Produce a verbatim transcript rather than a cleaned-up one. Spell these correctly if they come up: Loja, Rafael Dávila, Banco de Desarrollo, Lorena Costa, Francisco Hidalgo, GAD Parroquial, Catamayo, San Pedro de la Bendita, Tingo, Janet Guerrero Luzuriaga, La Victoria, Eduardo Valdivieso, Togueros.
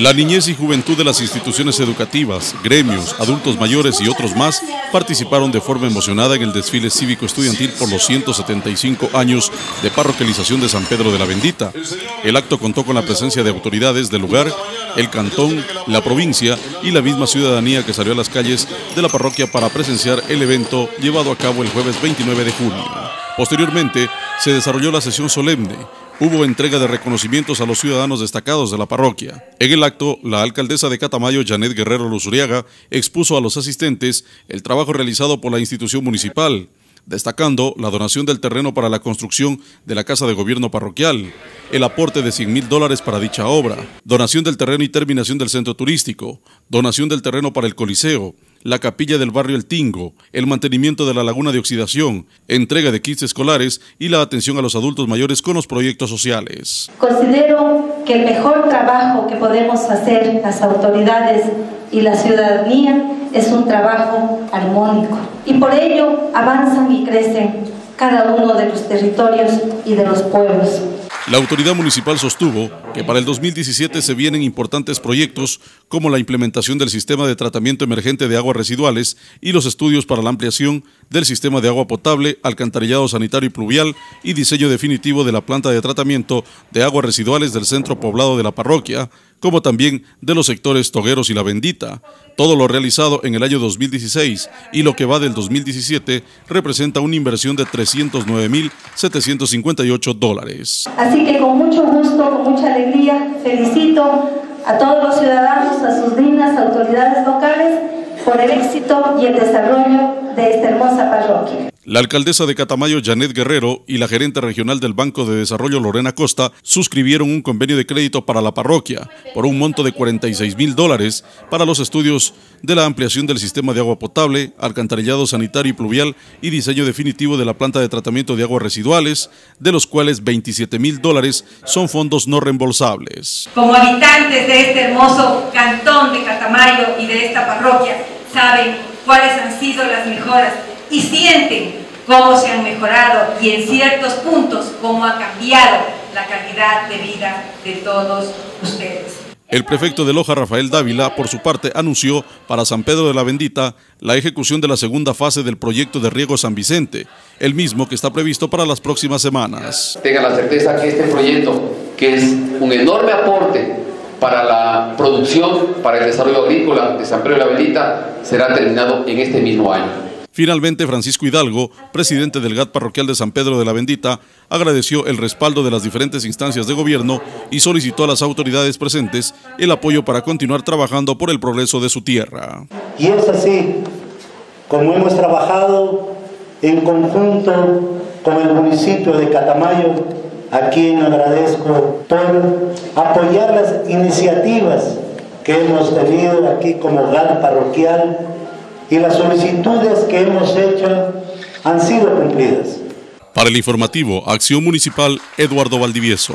La niñez y juventud de las instituciones educativas, gremios, adultos mayores y otros más participaron de forma emocionada en el desfile cívico estudiantil por los ciento setenta y cinco años de parroquialización de San Pedro de la Bendita. El acto contó con la presencia de autoridades del lugar, el cantón, la provincia y la misma ciudadanía que salió a las calles de la parroquia para presenciar el evento llevado a cabo el jueves veintinueve de junio. Posteriormente se desarrolló la sesión solemne. Hubo entrega de reconocimientos a los ciudadanos destacados de la parroquia. En el acto, la alcaldesa de Catamayo, Janet Guerrero Luzuriaga, expuso a los asistentes el trabajo realizado por la institución municipal, destacando la donación del terreno para la construcción de la Casa de Gobierno Parroquial, el aporte de cien mil dólares para dicha obra, donación del terreno y terminación del centro turístico, donación del terreno para el Coliseo, la capilla del barrio El Tingo, el mantenimiento de la laguna de oxidación, entrega de kits escolares y la atención a los adultos mayores con los proyectos sociales. Considero que el mejor trabajo que podemos hacer las autoridades y la ciudadanía es un trabajo armónico, y por ello avanzan y crecen cada uno de los territorios y de los pueblos. La autoridad municipal sostuvo que para el dos mil diecisiete se vienen importantes proyectos como la implementación del sistema de tratamiento emergente de aguas residuales y los estudios para la ampliación del sistema de agua potable, alcantarillado sanitario y pluvial y diseño definitivo de la planta de tratamiento de aguas residuales del centro poblado de la parroquia, como también de los sectores Togueros y La Bendita. Todo lo realizado en el año dos mil dieciséis y lo que va del dos mil diecisiete representa una inversión de trescientos nueve mil setecientos cincuenta y ocho dólares. Así que con mucho gusto, con mucha alegría, felicito a todos los ciudadanos, a sus dignas autoridades locales por el éxito y el desarrollo de esta hermosa parroquia. La alcaldesa de Catamayo, Janet Guerrero, y la gerente regional del Banco de Desarrollo, Lorena Costa, suscribieron un convenio de crédito para la parroquia por un monto de cuarenta y seis mil dólares para los estudios de la ampliación del sistema de agua potable, alcantarillado sanitario y pluvial y diseño definitivo de la planta de tratamiento de aguas residuales, de los cuales veintisiete mil dólares son fondos no reembolsables. Como habitantes de este hermoso cantón de Catamayo y de esta parroquia, saben cuáles han sido las mejoras y sienten cómo se han mejorado y en ciertos puntos cómo ha cambiado la calidad de vida de todos ustedes. El prefecto de Loja, Rafael Dávila, por su parte, anunció para San Pedro de la Bendita la ejecución de la segunda fase del proyecto de riego San Vicente, el mismo que está previsto para las próximas semanas. Tengan la certeza que este proyecto, que es un enorme aporte para la producción, para el desarrollo agrícola de San Pedro de la Bendita, será terminado en este mismo año. Finalmente, Francisco Hidalgo, presidente del G A D Parroquial de San Pedro de la Bendita, agradeció el respaldo de las diferentes instancias de gobierno y solicitó a las autoridades presentes el apoyo para continuar trabajando por el progreso de su tierra. Y es así como hemos trabajado en conjunto con el municipio de Catamayo, a quien agradezco por apoyar las iniciativas que hemos tenido aquí como G A D Parroquial, y las solicitudes que hemos hecho han sido cumplidas. Para el informativo, Acción Municipal, Eduardo Valdivieso.